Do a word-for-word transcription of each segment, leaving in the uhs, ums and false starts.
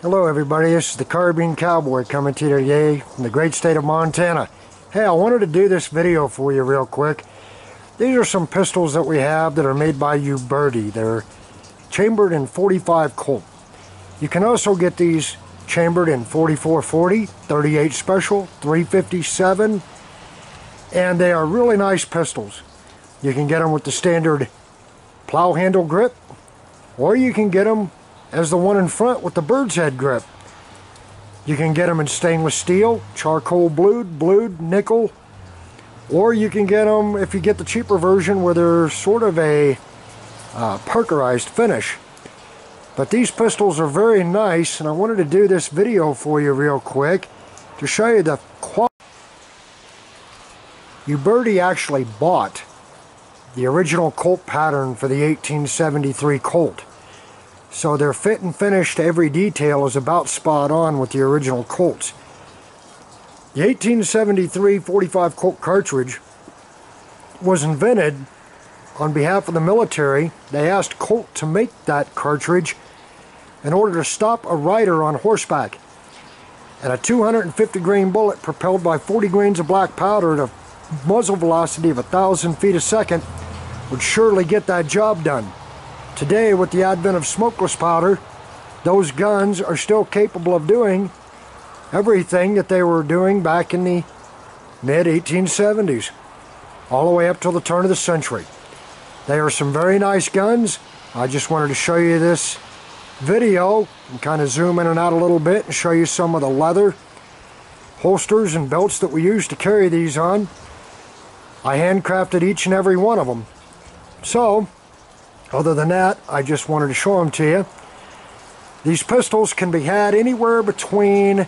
Hello everybody, this is the Carbine Cowboy coming to you today from the great state of Montana. Hey, I wanted to do this video for you real quick. These are some pistols that we have that are made by Uberti. They're chambered in forty-five Colt. You can also get these chambered in forty-four forty, thirty-eight Special, three fifty-seven, and they are really nice pistols. You can get them with the standard plow handle grip, or you can get them as the one in front with the Birdshead grip. You can get them in stainless steel, charcoal blued, blued, nickel, or you can get them, if you get the cheaper version, where they're sort of a uh, Parkerized finish. But these pistols are very nice, and I wanted to do this video for you real quick to show you the quality. Uberti actually bought the original Colt pattern for the eighteen seventy-three Colt. So their fit and finish to every detail is about spot on with the original Colts. The eighteen seventy-three forty-five Colt cartridge was invented on behalf of the military. They asked Colt to make that cartridge in order to stop a rider on horseback. And a two hundred fifty grain bullet propelled by forty grains of black powder at a muzzle velocity of one thousand feet a second would surely get that job done. Today, with the advent of smokeless powder, those guns are still capable of doing everything that they were doing back in the mid eighteen seventies, all the way up till the turn of the century. They are some very nice guns. I just wanted to show you this video and kind of zoom in and out a little bit and show you some of the leather holsters and belts that we use to carry these on. I handcrafted each and every one of them. So, other than that, I just wanted to show them to you. These pistols can be had anywhere between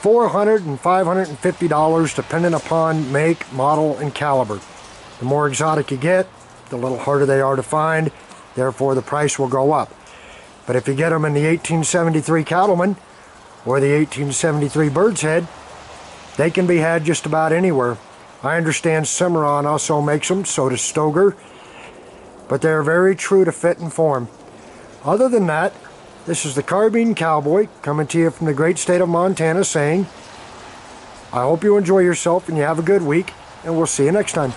four hundred dollars and five hundred fifty dollars, depending upon make, model, and caliber. The more exotic you get, the little harder they are to find, therefore the price will go up. But if you get them in the eighteen seventy-three Cattleman or the eighteen seventy-three Birdshead, they can be had just about anywhere. I understand Cimarron also makes them, so does Stoger. But they're very true to fit and form. Other than that, this is the Carbine Cowboy coming to you from the great state of Montana saying, I hope you enjoy yourself and you have a good week, and we'll see you next time.